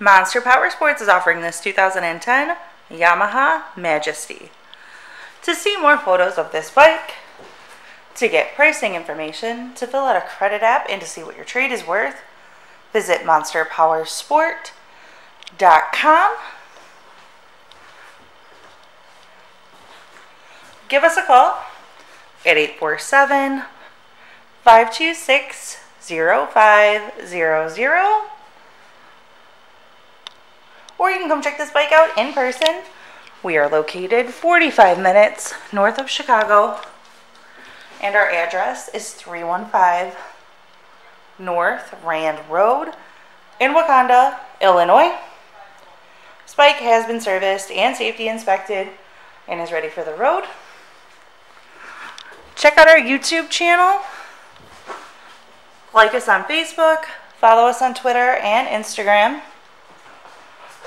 Monster Powersports is offering this 2010 Yamaha Majesty. To see more photos of this bike, to get pricing information, to fill out a credit app, and to see what your trade is worth, visit monsterpowersport.com. Give us a call at 847-526-0500. Or you can come check this bike out in person. We are located 45 minutes north of Chicago, and our address is 315 North Rand Road in Wauconda, Illinois. This bike has been serviced and safety inspected and is ready for the road. Check out our YouTube channel. Like us on Facebook. Follow us on Twitter and Instagram.